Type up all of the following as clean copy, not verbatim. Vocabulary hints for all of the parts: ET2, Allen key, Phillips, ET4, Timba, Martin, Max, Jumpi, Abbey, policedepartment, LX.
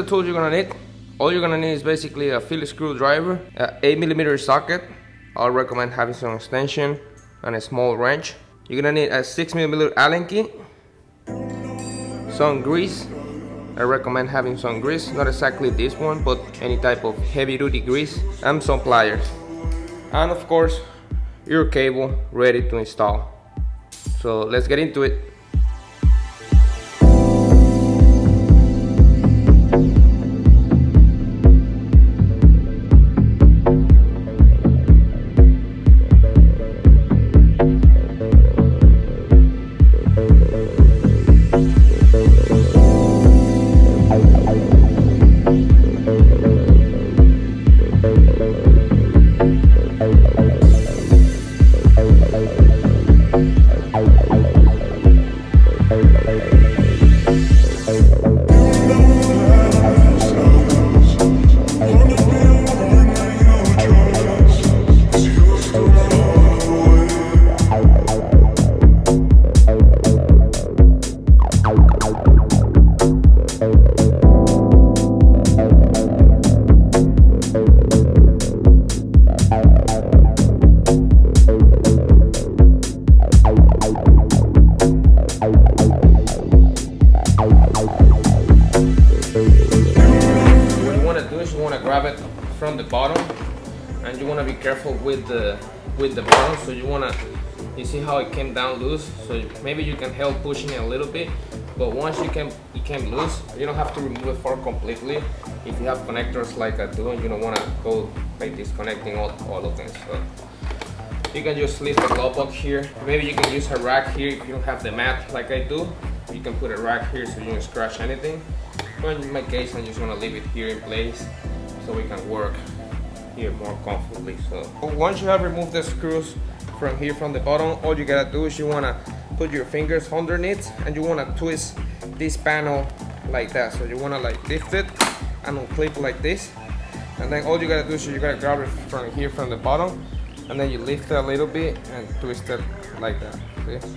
the tools you're gonna need. All you're gonna need is basically a Phillips screwdriver, an 8mm socket. I'll recommend having some extension and a small wrench. You're gonna need a 6mm Allen key, some grease. I recommend having some grease, not exactly this one, but any type of heavy duty grease, and some pliers. And of course, your cable ready to install. So let's get into it. From the bottom, and you want to be careful with the bottom. So you see how it came down loose, so maybe you can help pushing it a little bit, but once it came loose, you don't have to remove the fork completely. If you have connectors like I do, you don't want to go like disconnecting all of them, so you can just leave the glove box here. Maybe you can use a rack here if you don't have the mat like I do. You can put a rack here so you don't scratch anything, but in my case I'm just going to leave it here in place so we can work here more comfortably. So once you have removed the screws from here, from the bottom, all you gotta do is you wanna put your fingers underneath and you wanna twist this panel like that. So you wanna like lift it and unclip like this, and then all you gotta do is you gotta grab it from here, from the bottom, and then you lift it a little bit and twist it like that. See?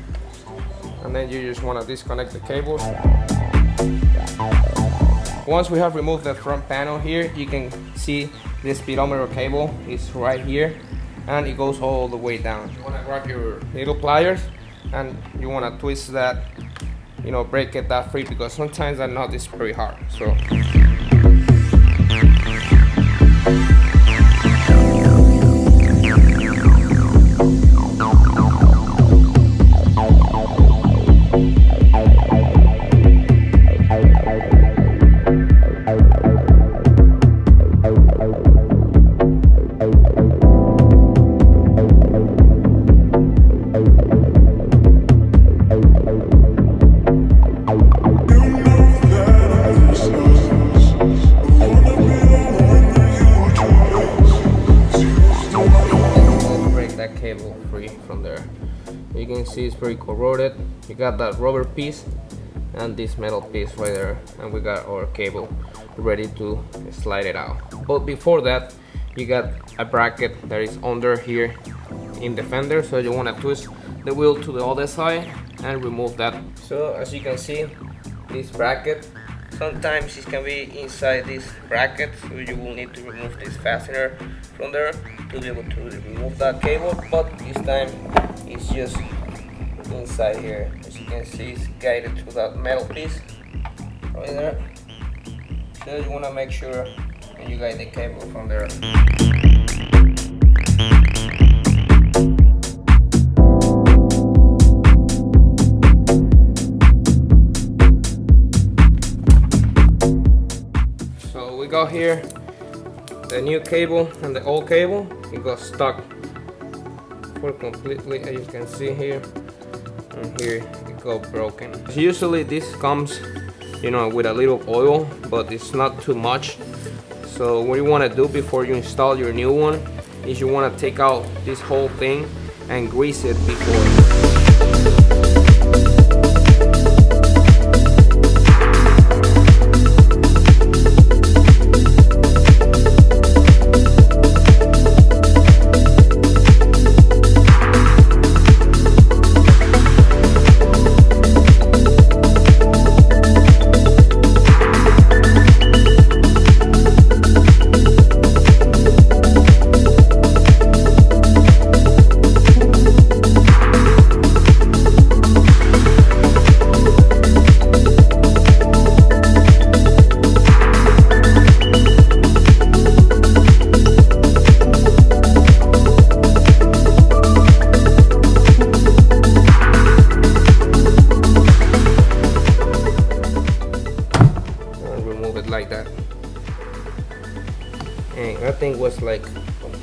And then you just wanna disconnect the cables. Once we have removed the front panel here, you can see the speedometer cable is right here and it goes all the way down. You want to grab your little pliers and you want to twist that, you know, break it that free, because sometimes that nut is pretty hard. So free from there. You can see it's pretty corroded. You got that rubber piece and this metal piece right there, and we got our cable ready to slide it out. But before that, you got a bracket that is under here in the fender, so you want to twist the wheel to the other side and remove that. So as you can see, this bracket, sometimes it can be inside this bracket, so you will need to remove this fastener from there to be able to remove that cable. But this time it's just inside here. As you can see, it's guided to that metal piece right there. So you want to make sure that you guide the cable from there. Got here the new cable and the old cable. It got stuck for completely, as you can see here, and here it got broken. Usually this comes, you know, with a little oil, but it's not too much. So what you want to do before you install your new one is you want to take out this whole thing and grease it before.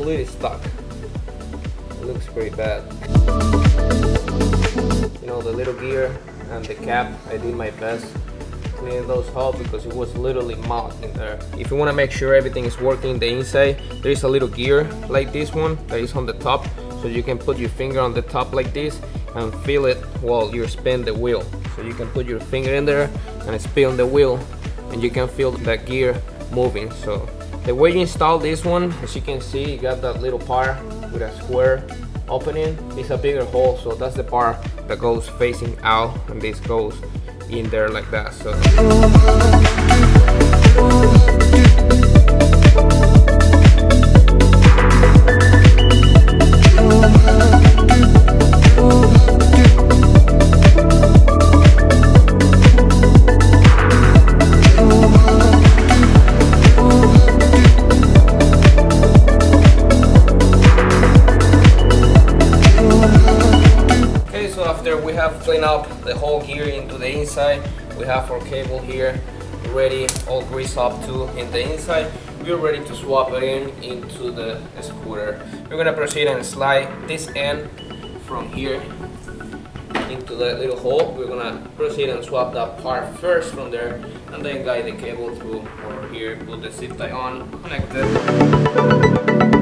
completely stuck. It looks pretty bad. You know, the little gear and the cap, I did my best cleaning those holes because it was literally mounted in there. If you want to make sure everything is working the inside, there is a little gear like this one that is on the top, so you can put your finger on the top like this and feel it while you spin the wheel. So you can put your finger in there and spin the wheel and you can feel that gear moving. So the way you install this one, as you can see, you got that little part with a square opening. It's a bigger hole, so that's the part that goes facing out and this goes in there like that. So we have cleaned up the whole gear into the inside. We have our cable here ready, all greased up too in the inside. We're ready to swap it in into the scooter. We're gonna proceed and slide this end from here into that little hole. We're gonna proceed and swap that part first from there and then guide the cable through over here, put the zip tie on, connect it.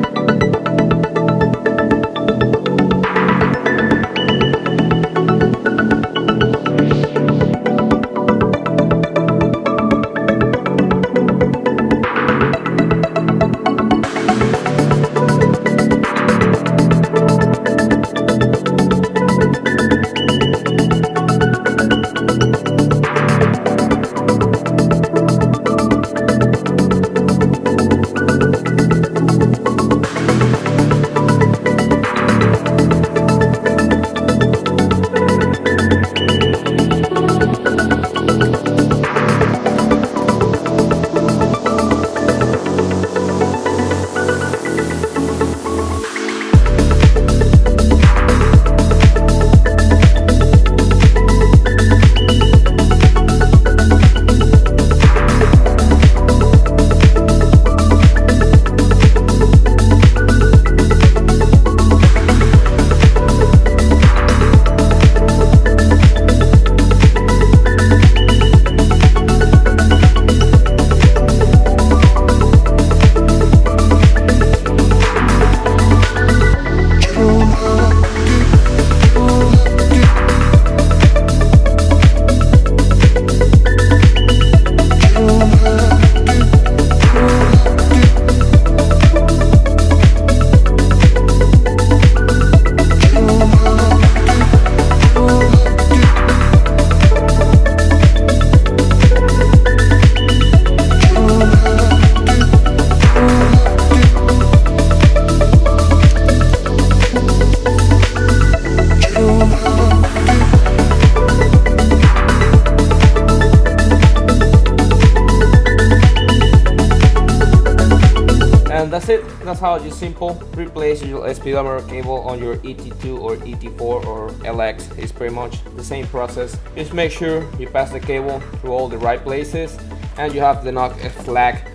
And that's it. That's how you simple replace your speedometer cable on your ET2 or ET4 or LX. It's pretty much the same process. Just make sure you pass the cable through all the right places and you have the knock slack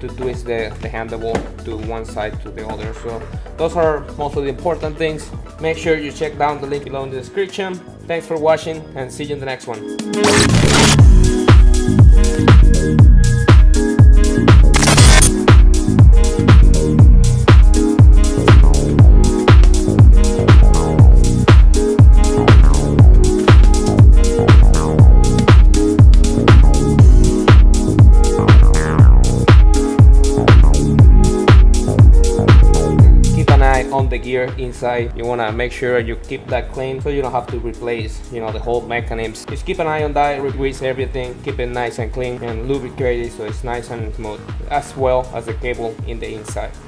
to twist the handle to one side to the other. So those are most of the important things. Make sure you check down the link below in the description. Thanks for watching and see you in the next one. On the gear inside, you want to make sure you keep that clean so you don't have to replace, you know, the whole mechanisms. Just keep an eye on that, re-grease everything, keep it nice and clean and lubricated so it's nice and smooth, as well as the cable in the inside.